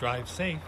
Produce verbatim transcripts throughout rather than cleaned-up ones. Drive safe.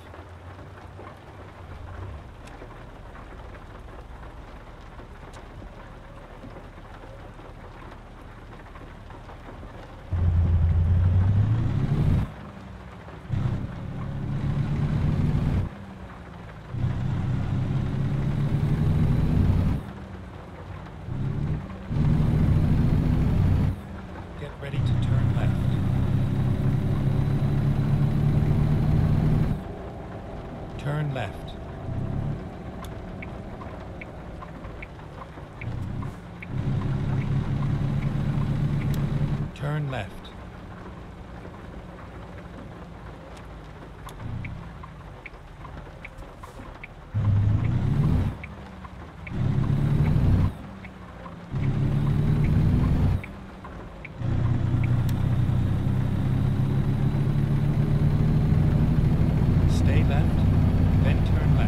Turn left. Turn left. Stay left, then turn left.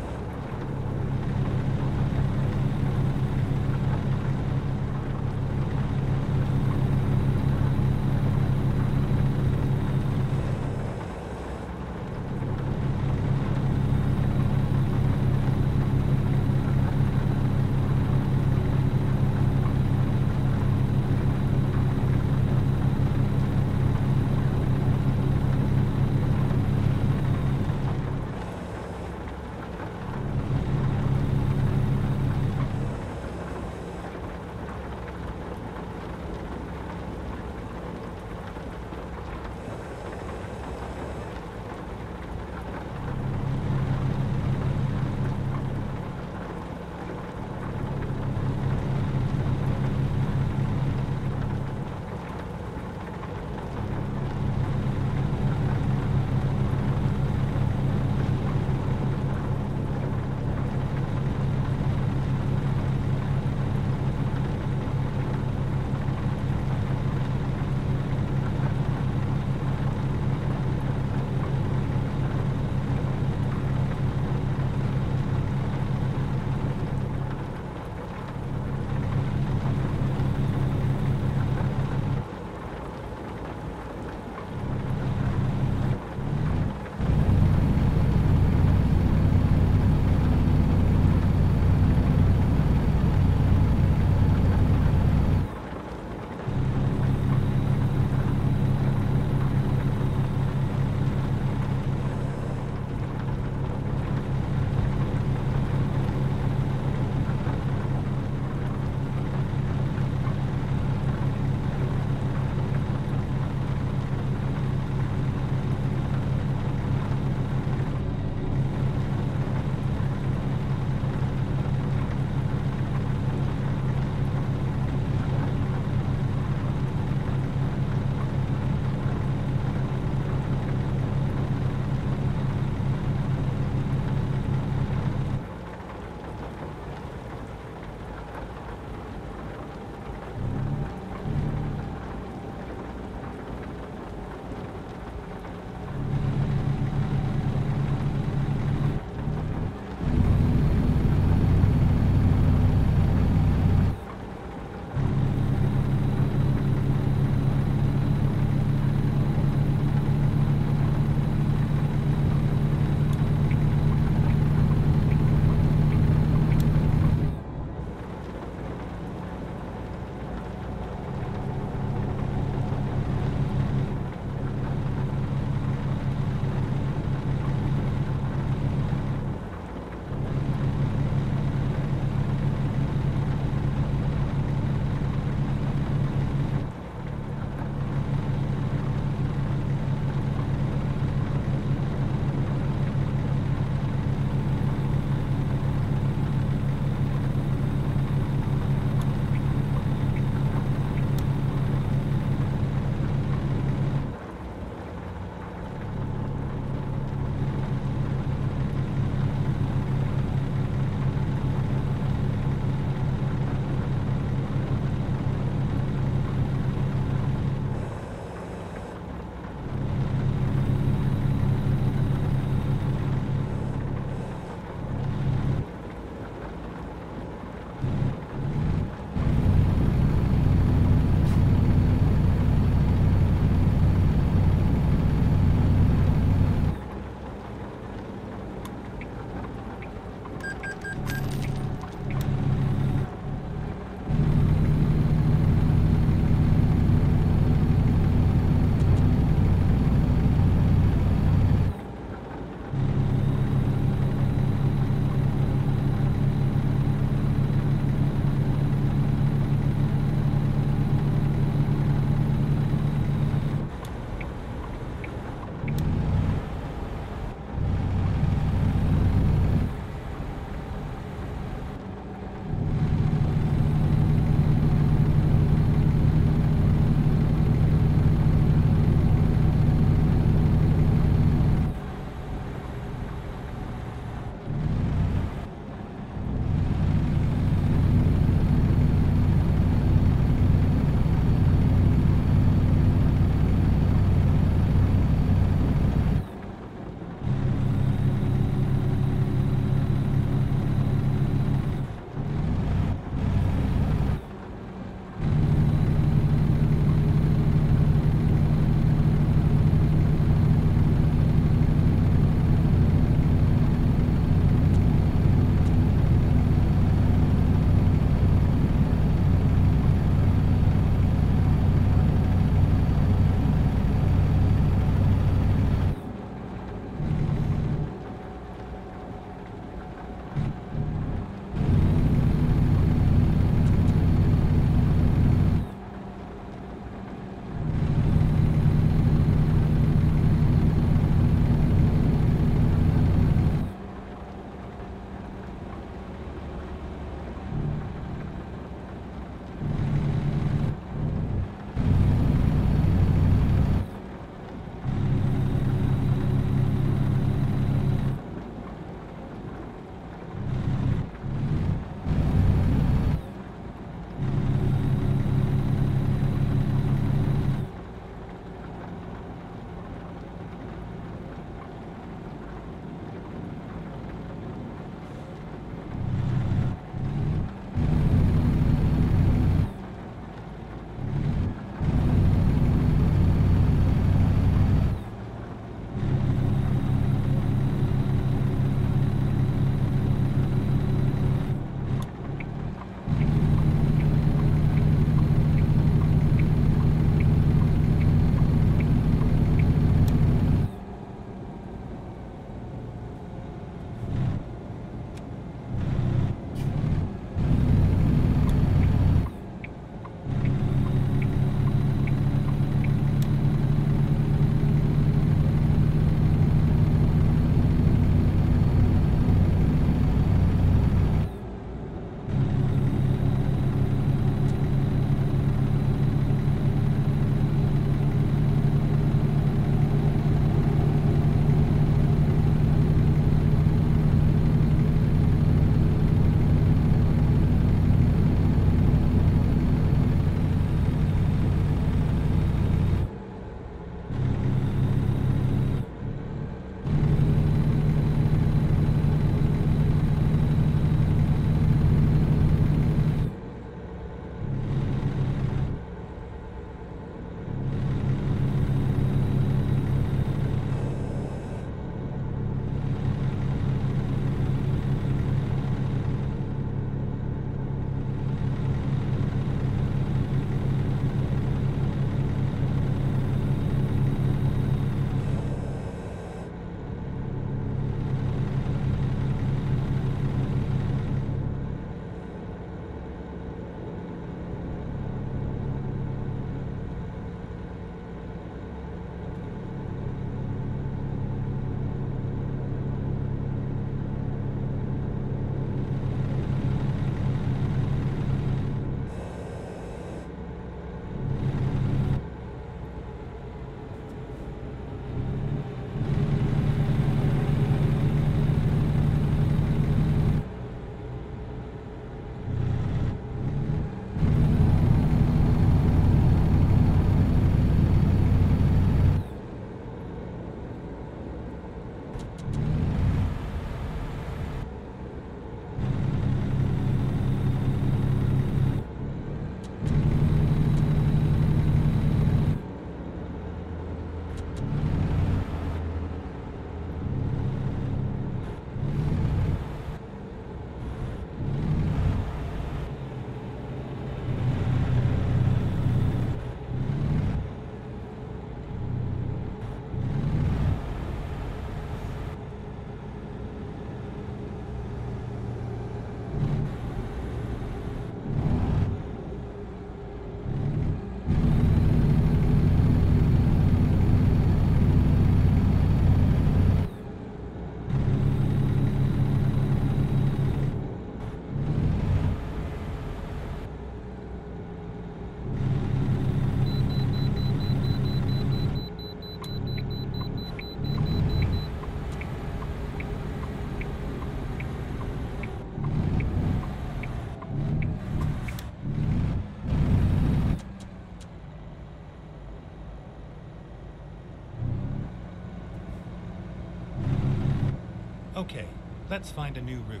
Okay, let's find a new route.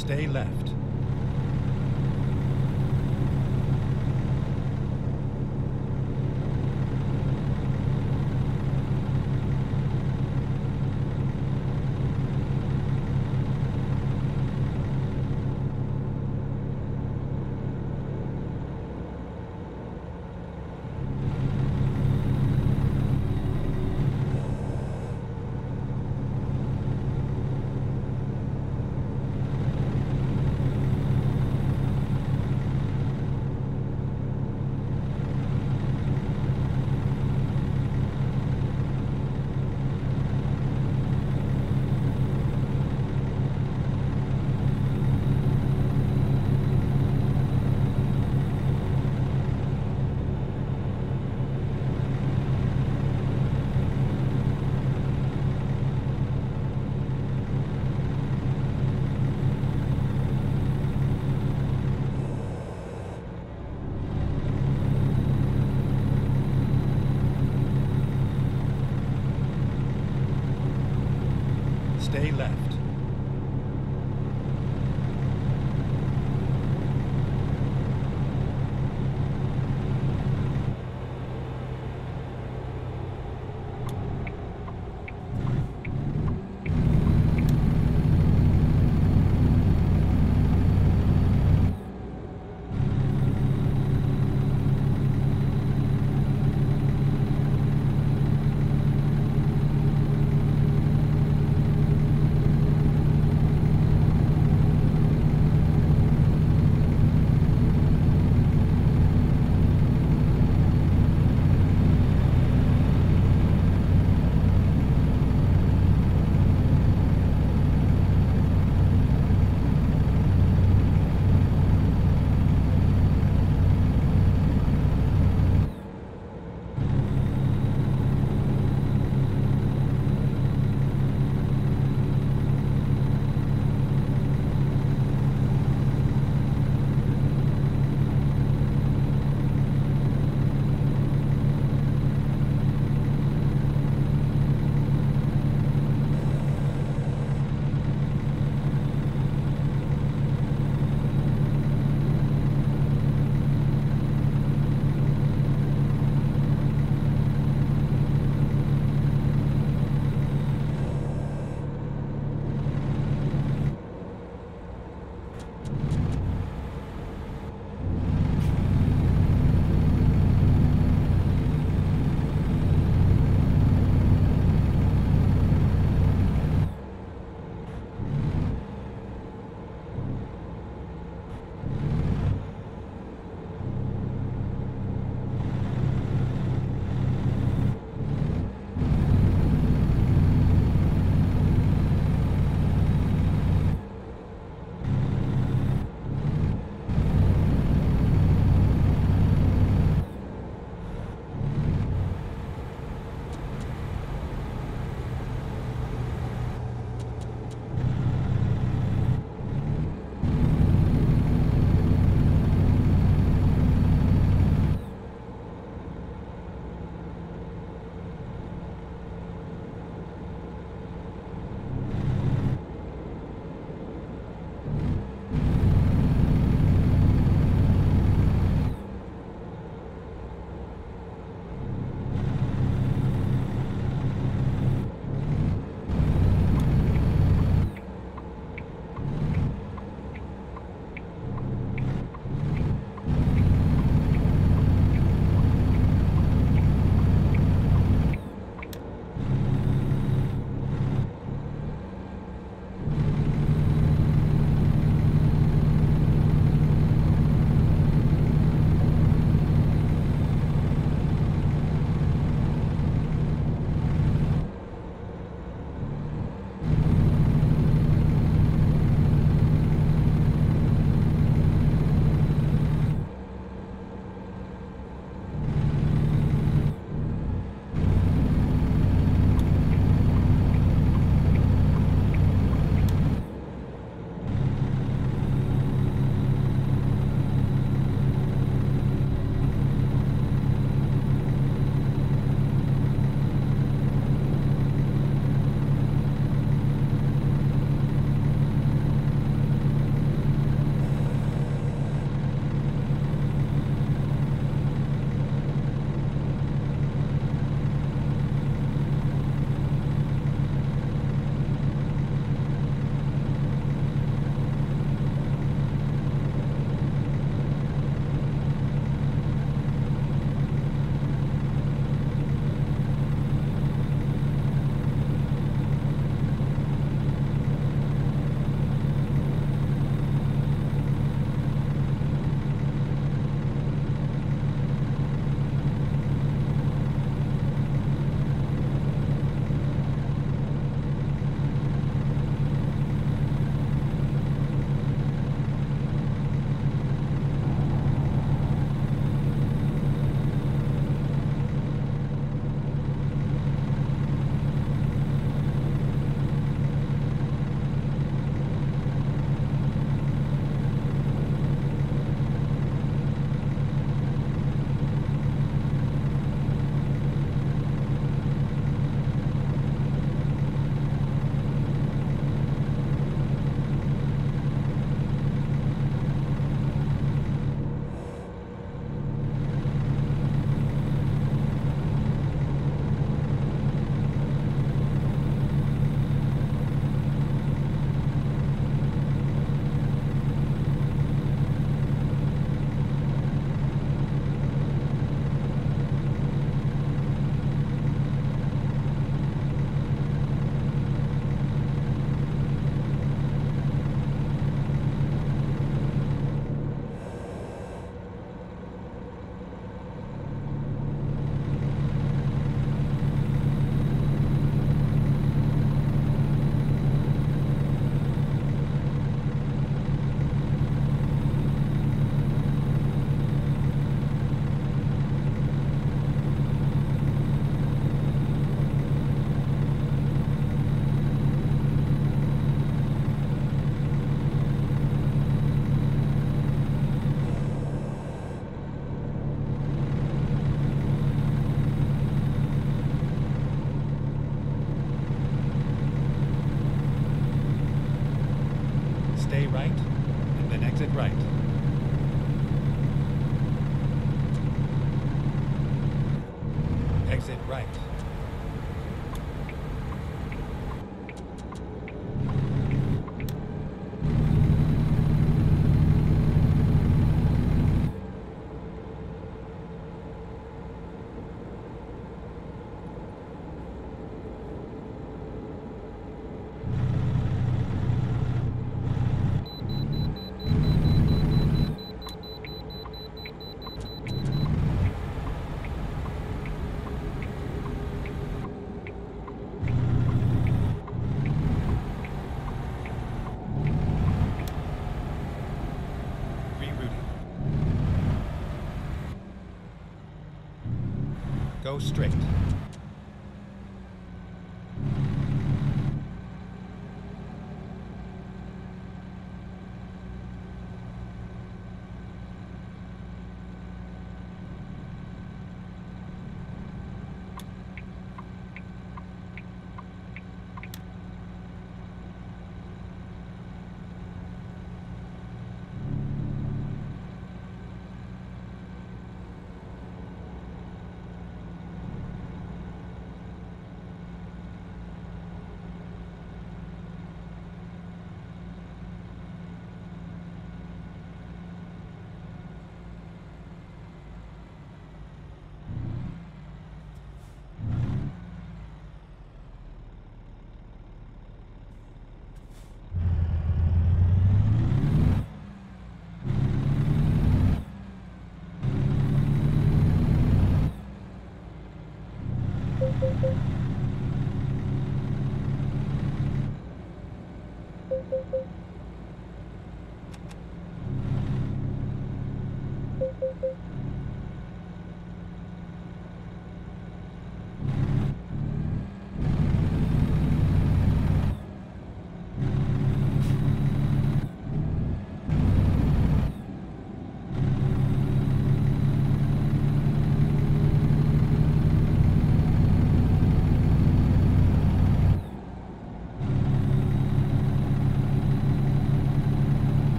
Stay left. Stay left. stay right, and then exit right. Exit right. Go straight.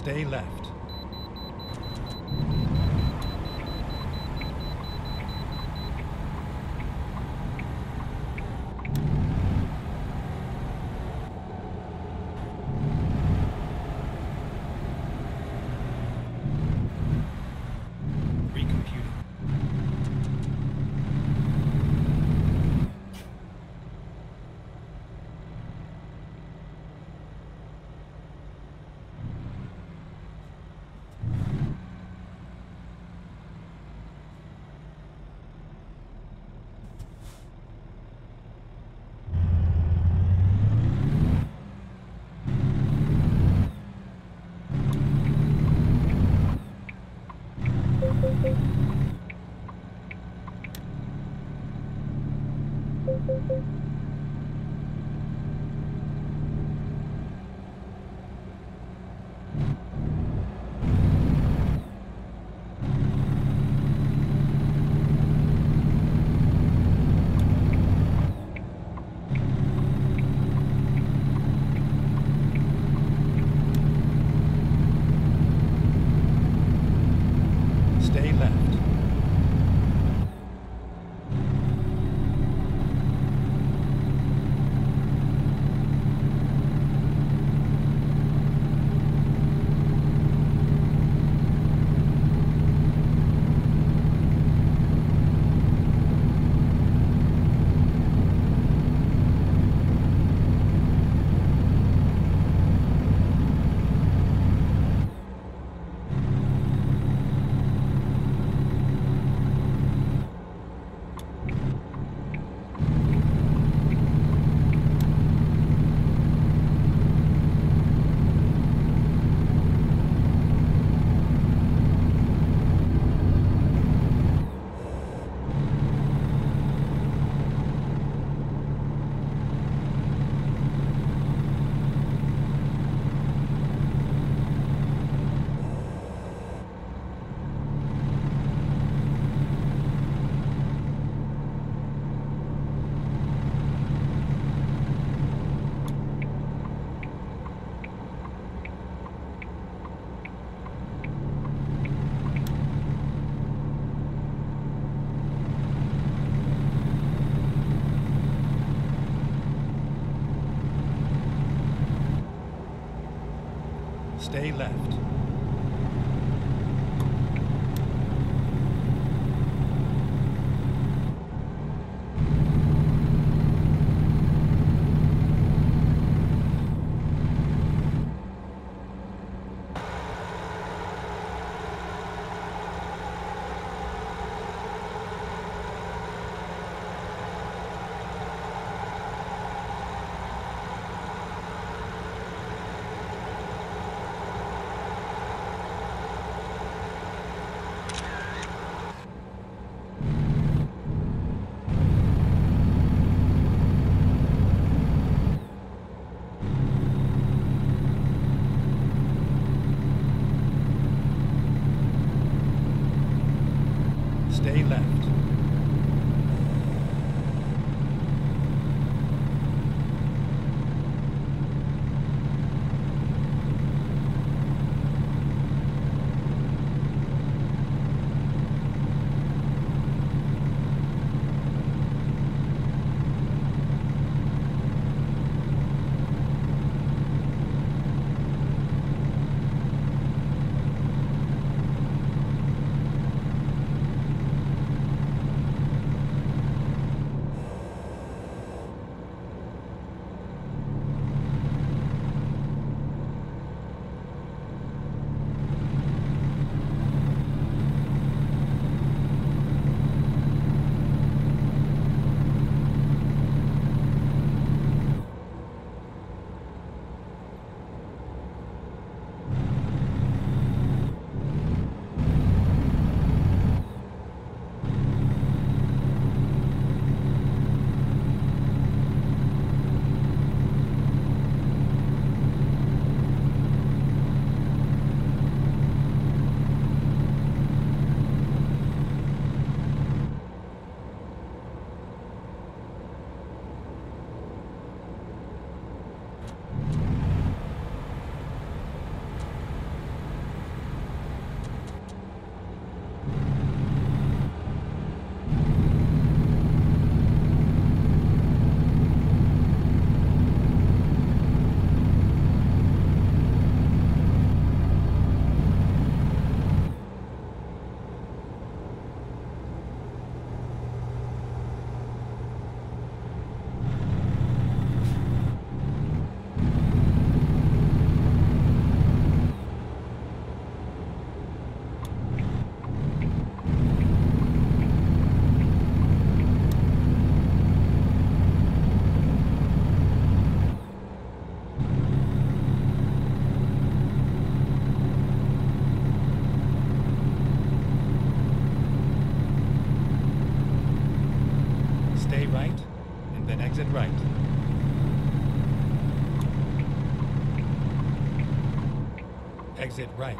Stay left. Stay left. Stay left. is it right?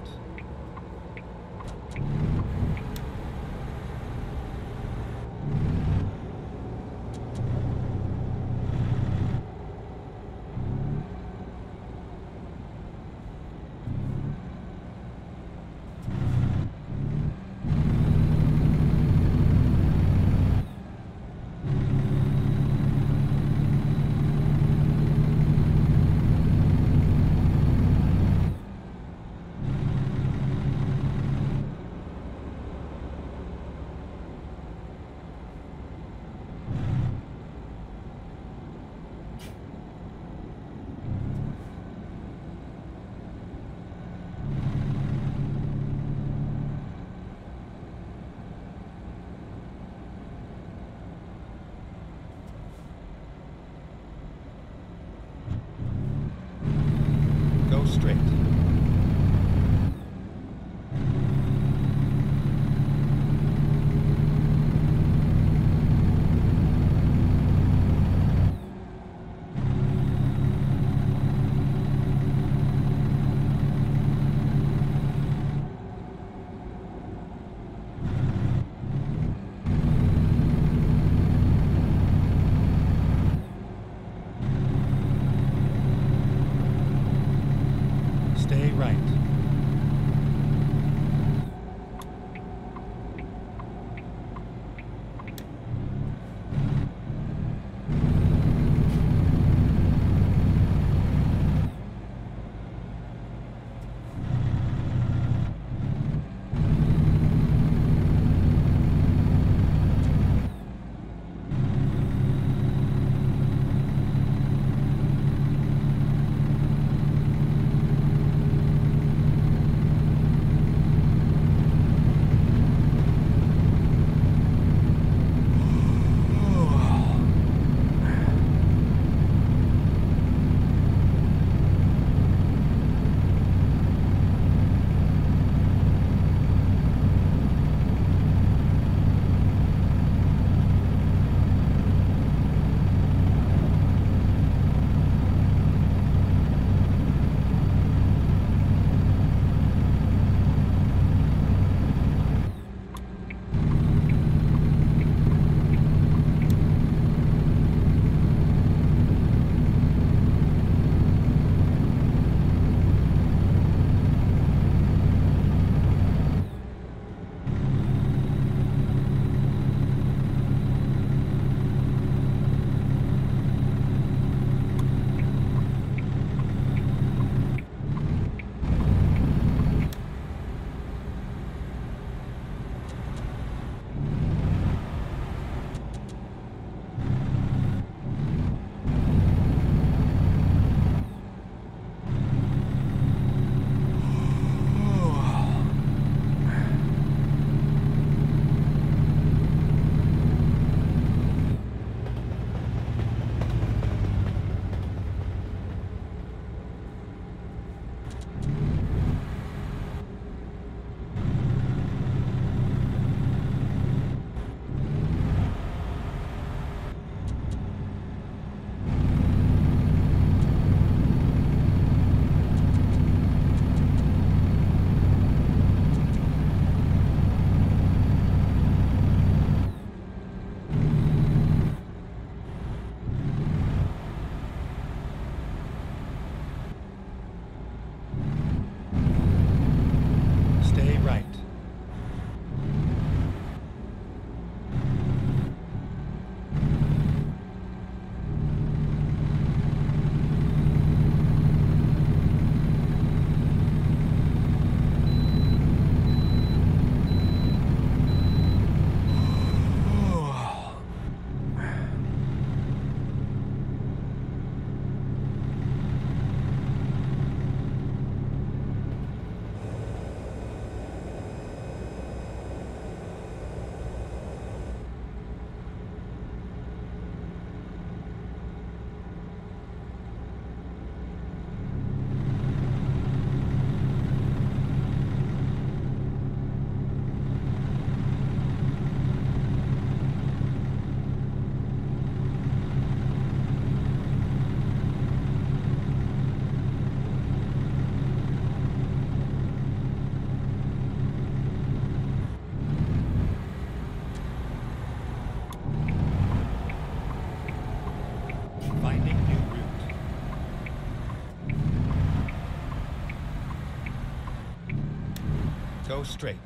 Go straight.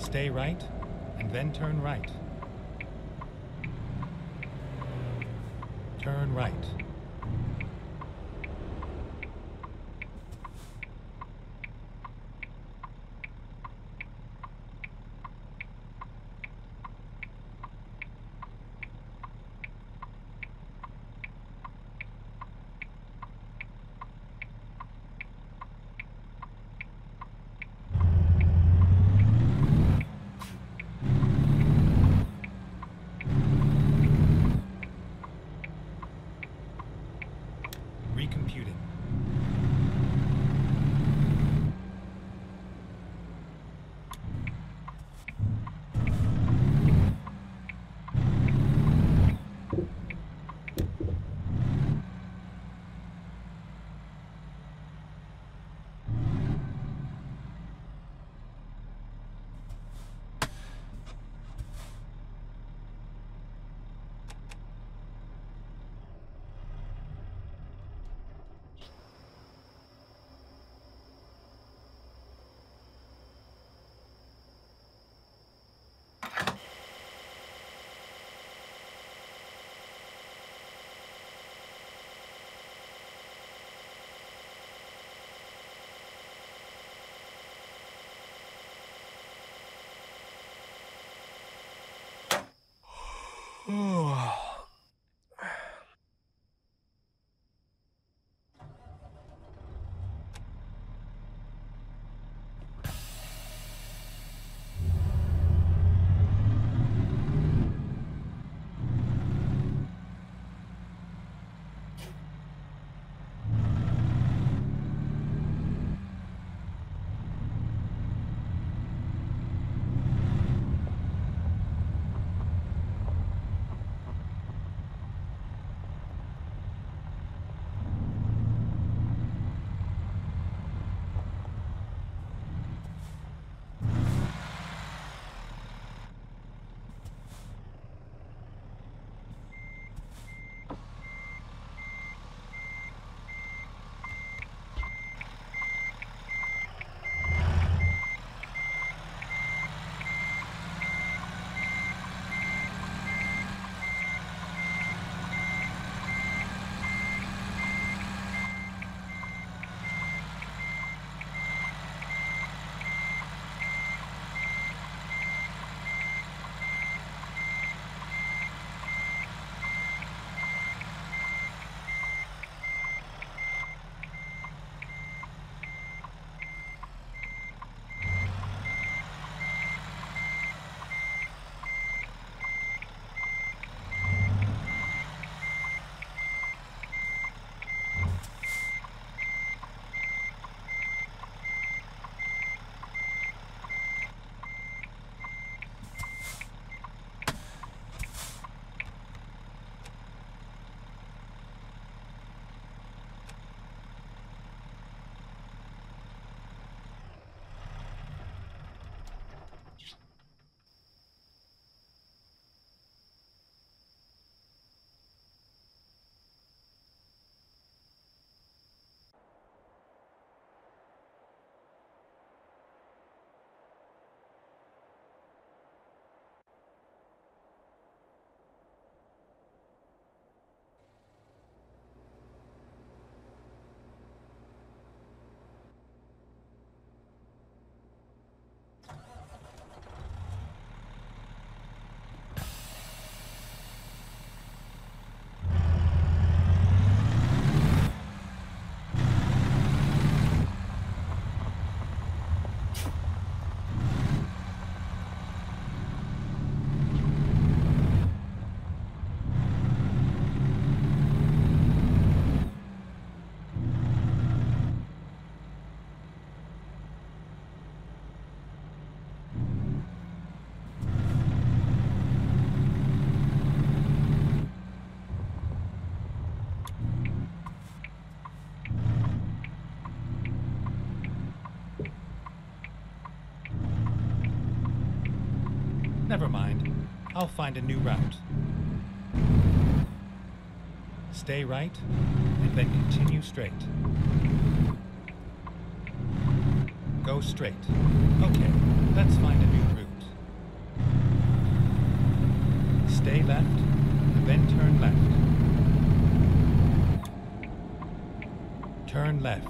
Stay right, and then turn right. Turn right. Never mind. I'll find a new route. Stay right, and then continue straight. Go straight. Okay, let's find a new route. Stay left, and then turn left. Turn left.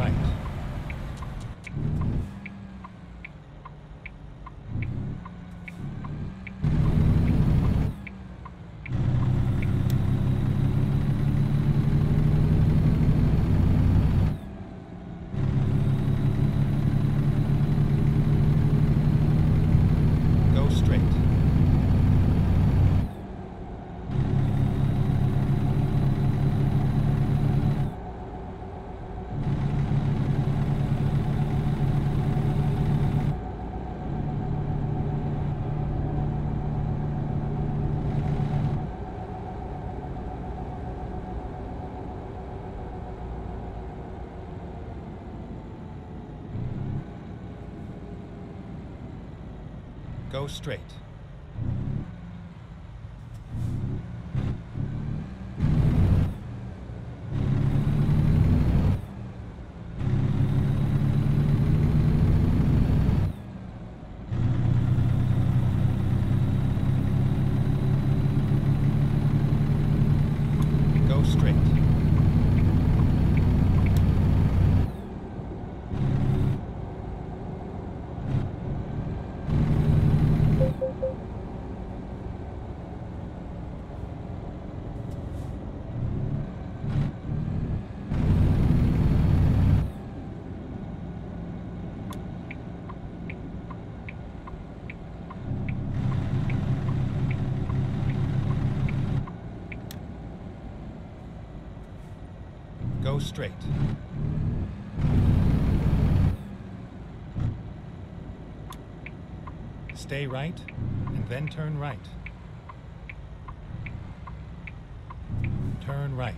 right. Go straight. Go straight. Go straight. Stay right, and then turn right. Turn right.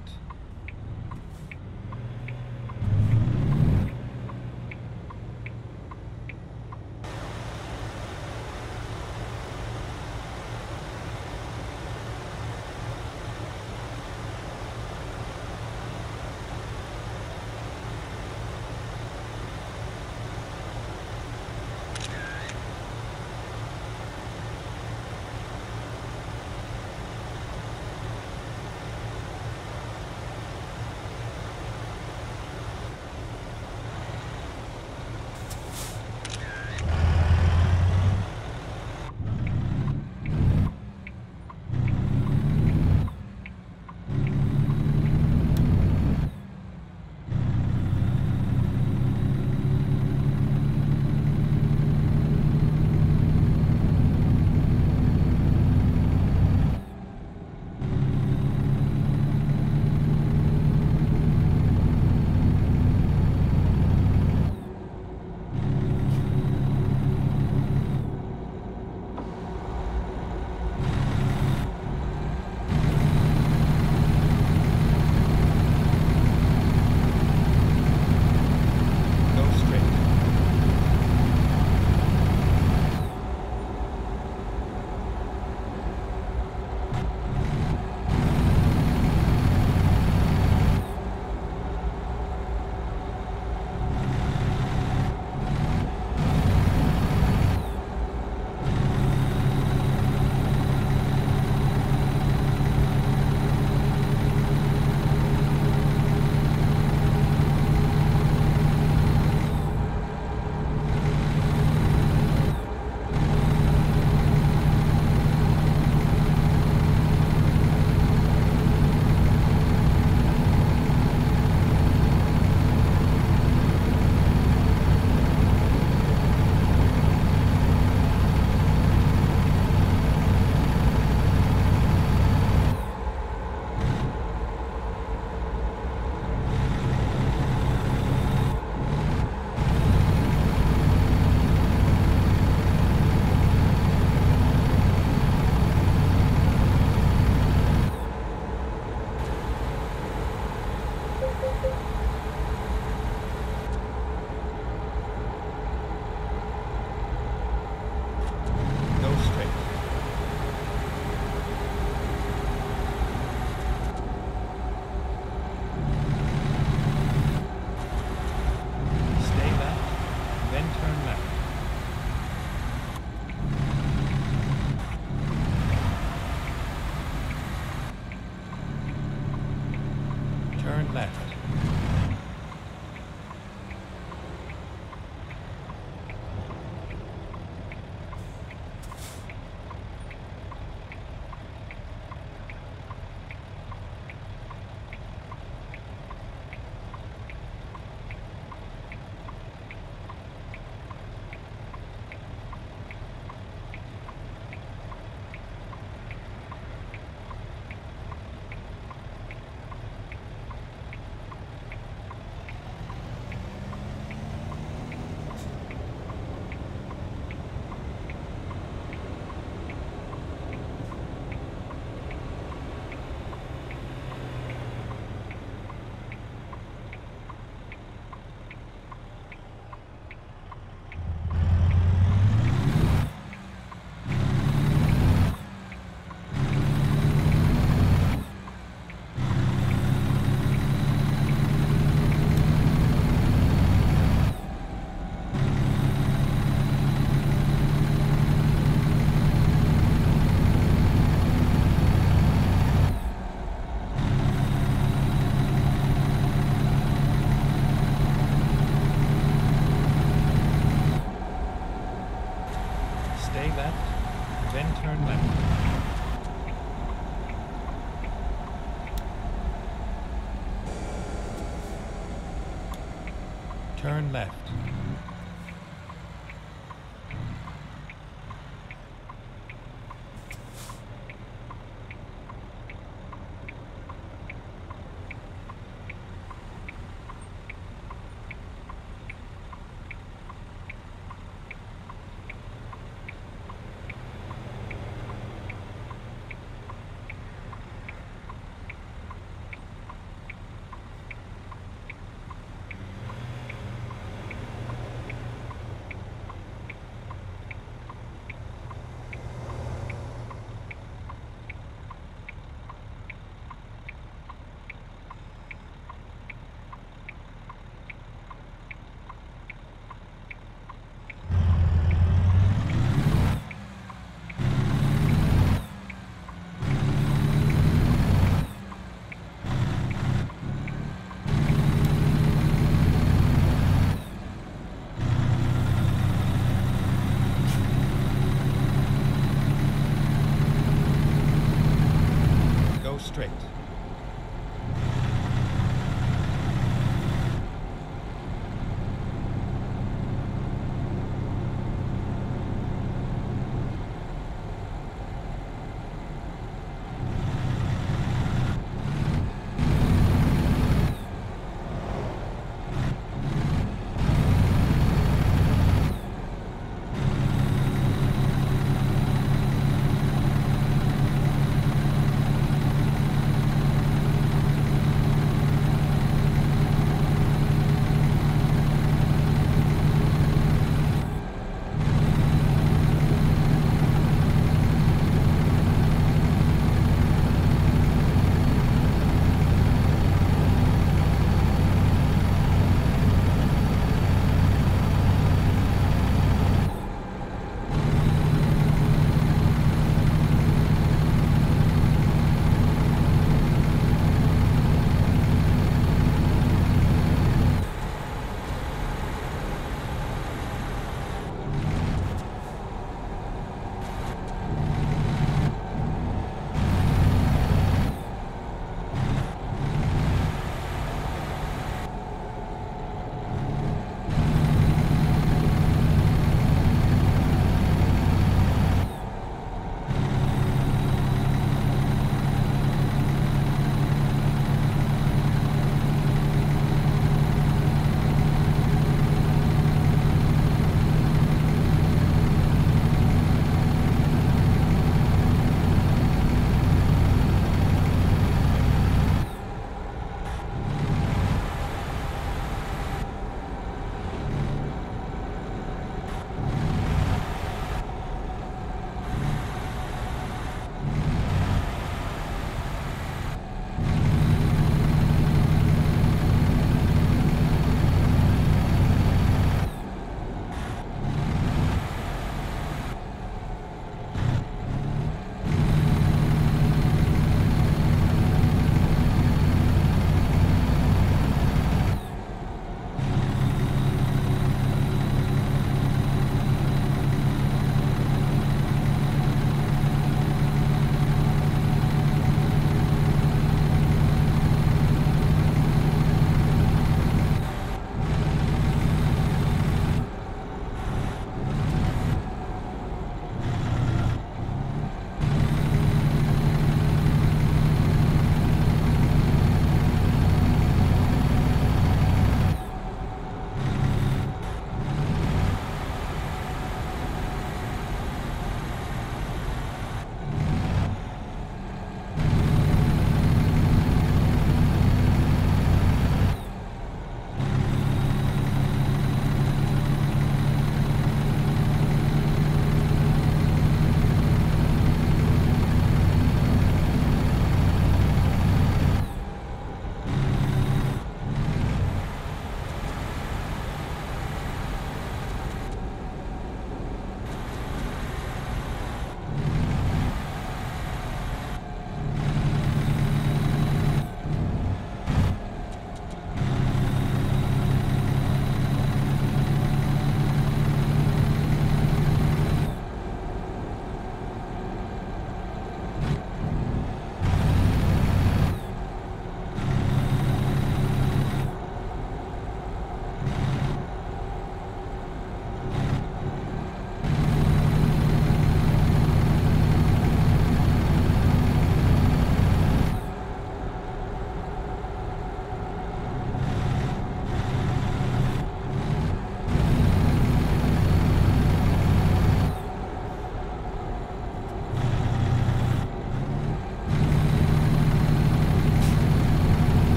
Turn left.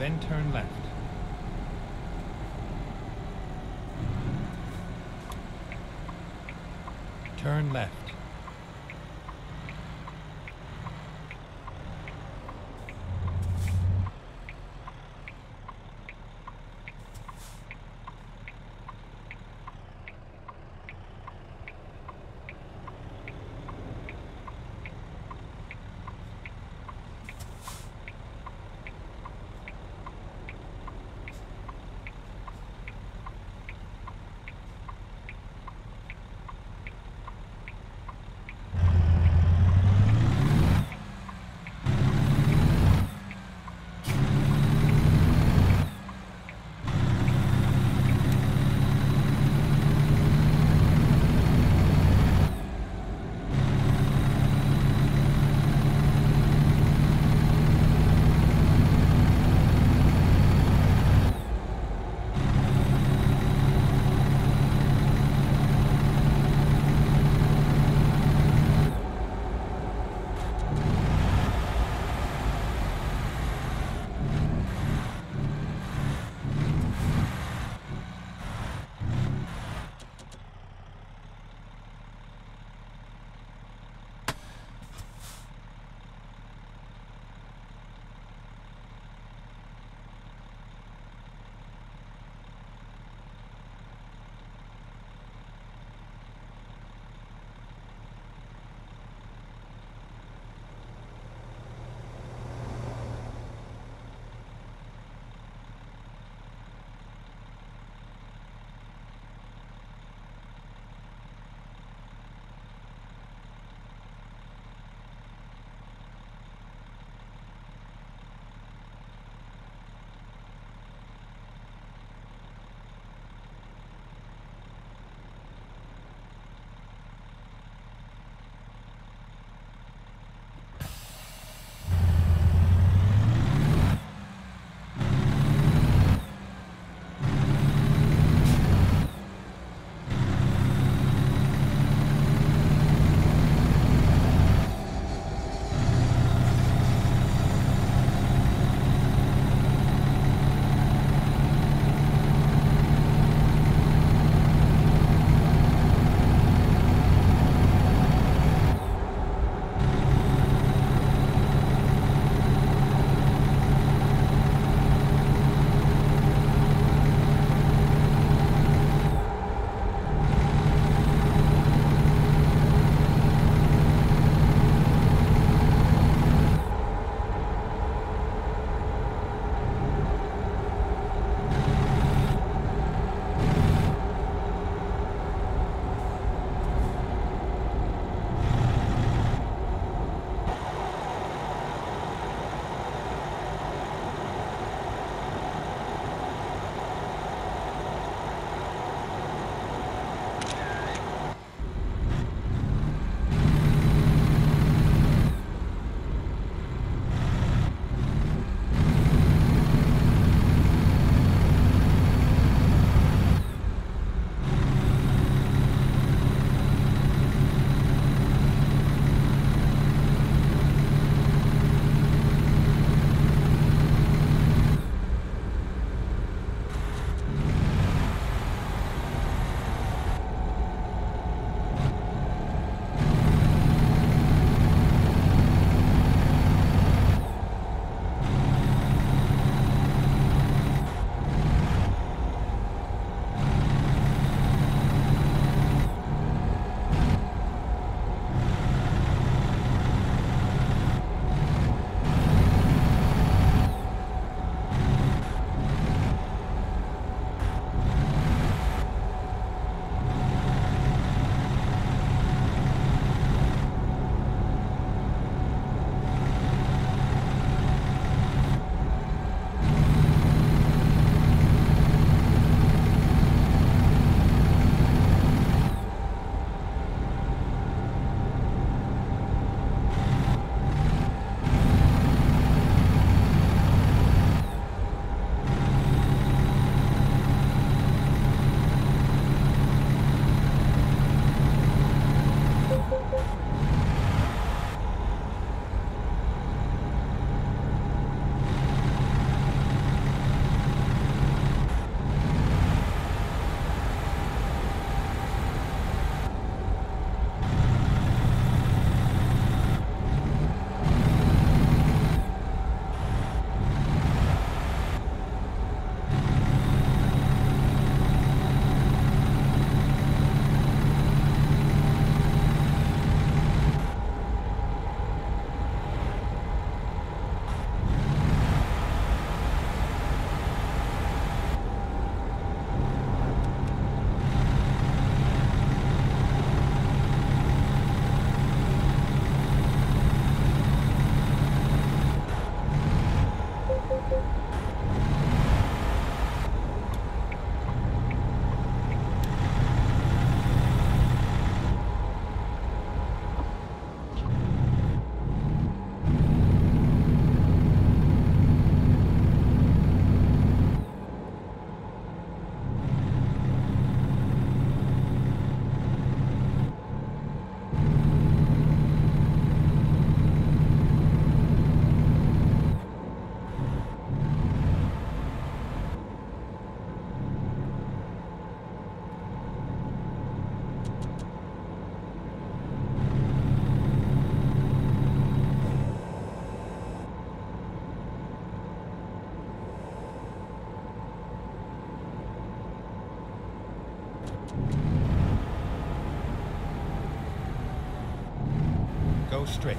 then turn left. Turn left. go straight.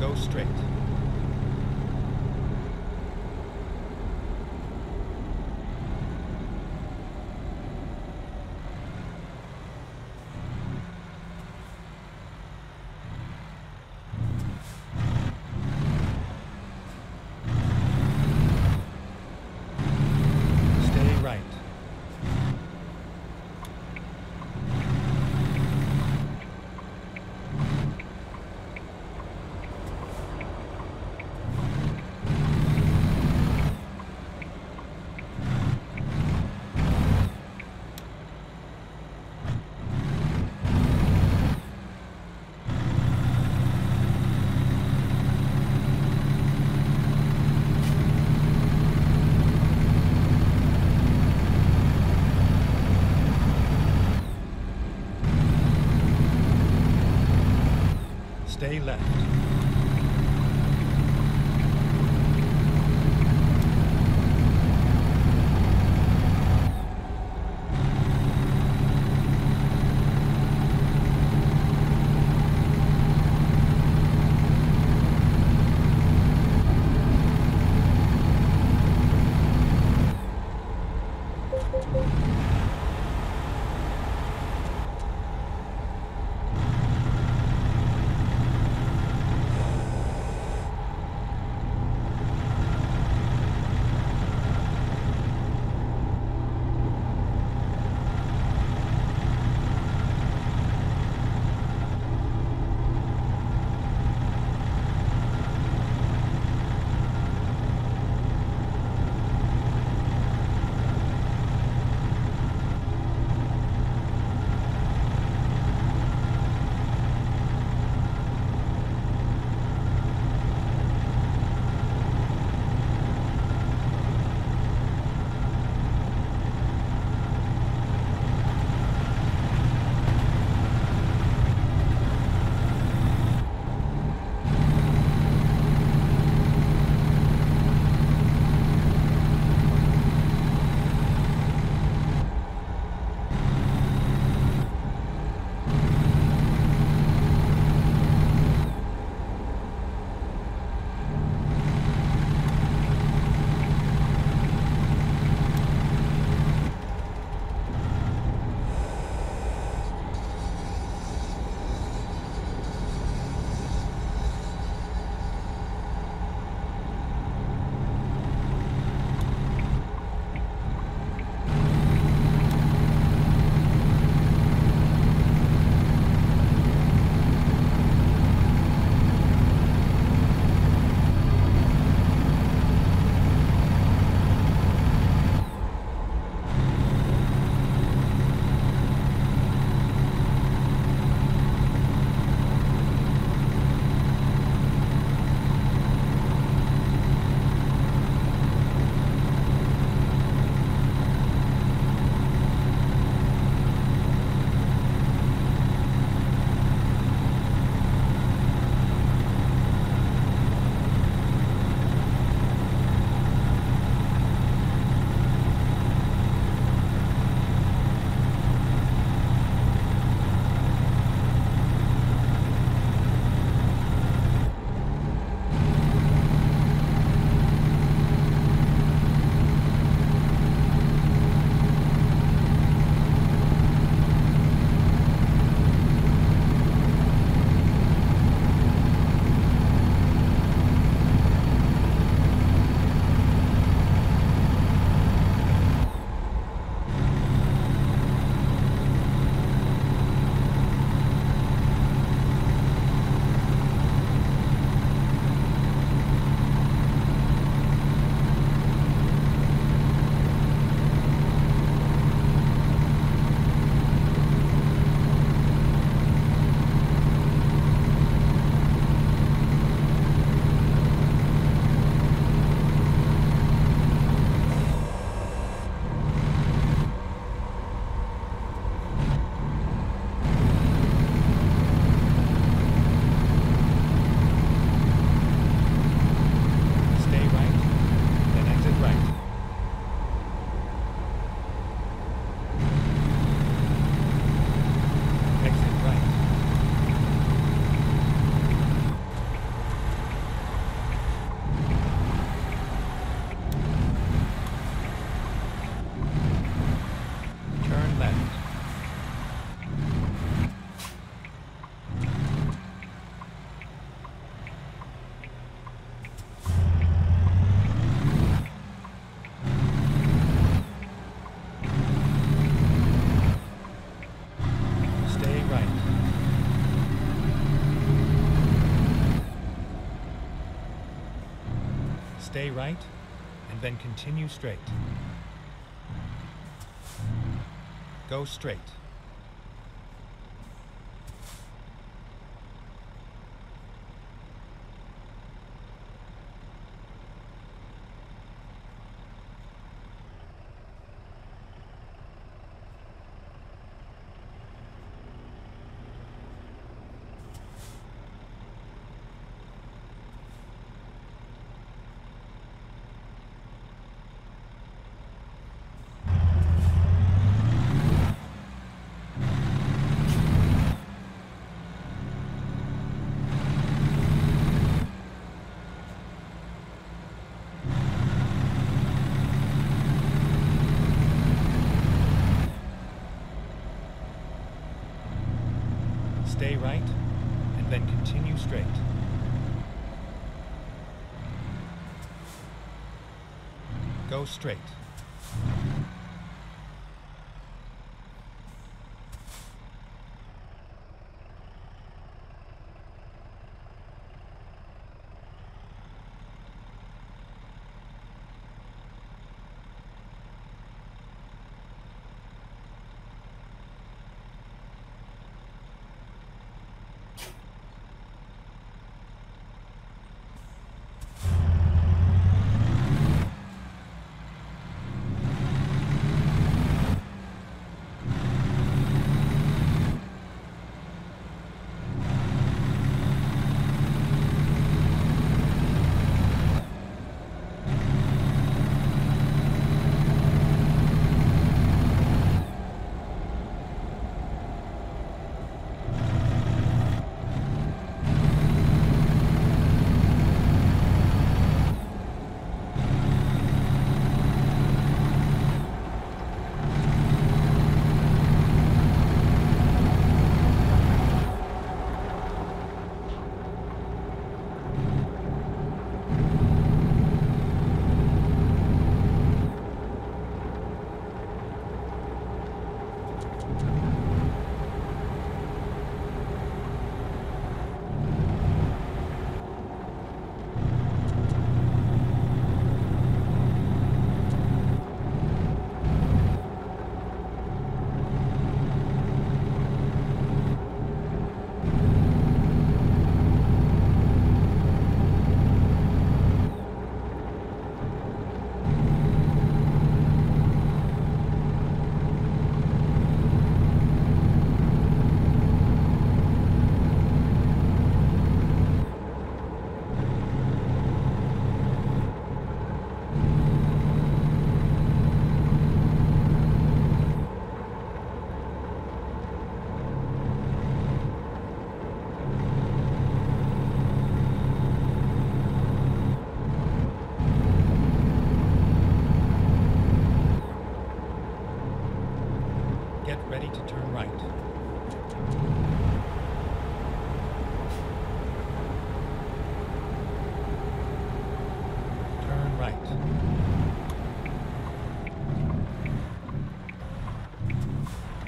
Go straight. Stay left. Stay right, and then continue straight. Go straight. Stay right, and then continue straight. Go straight.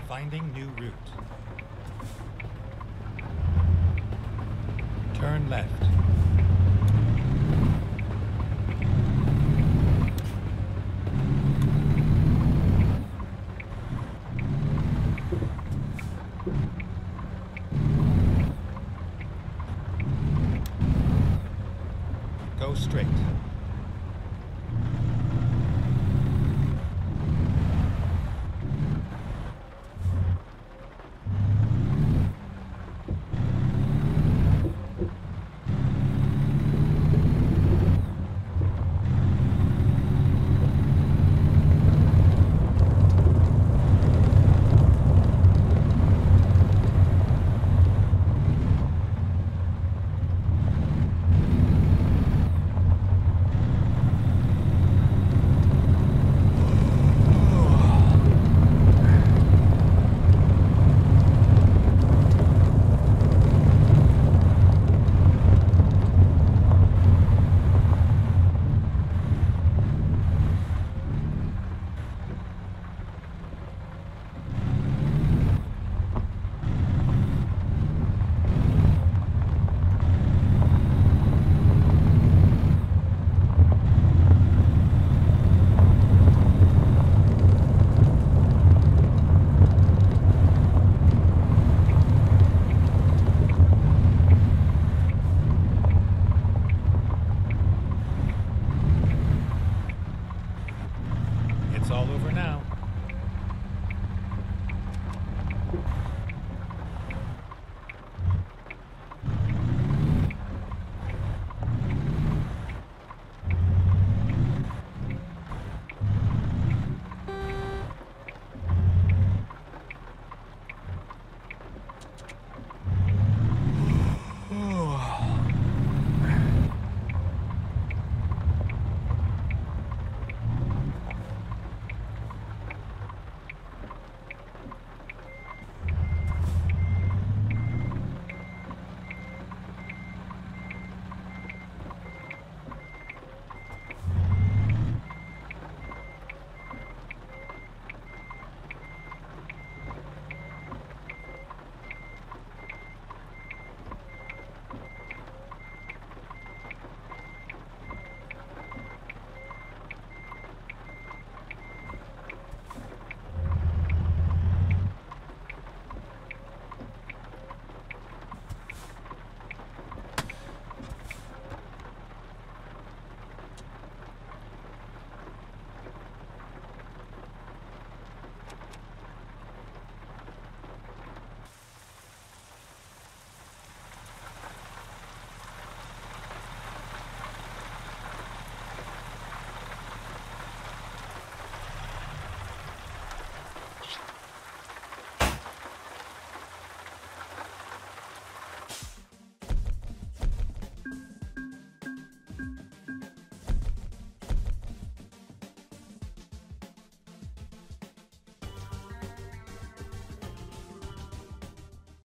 Finding new route. Turn left. Go straight.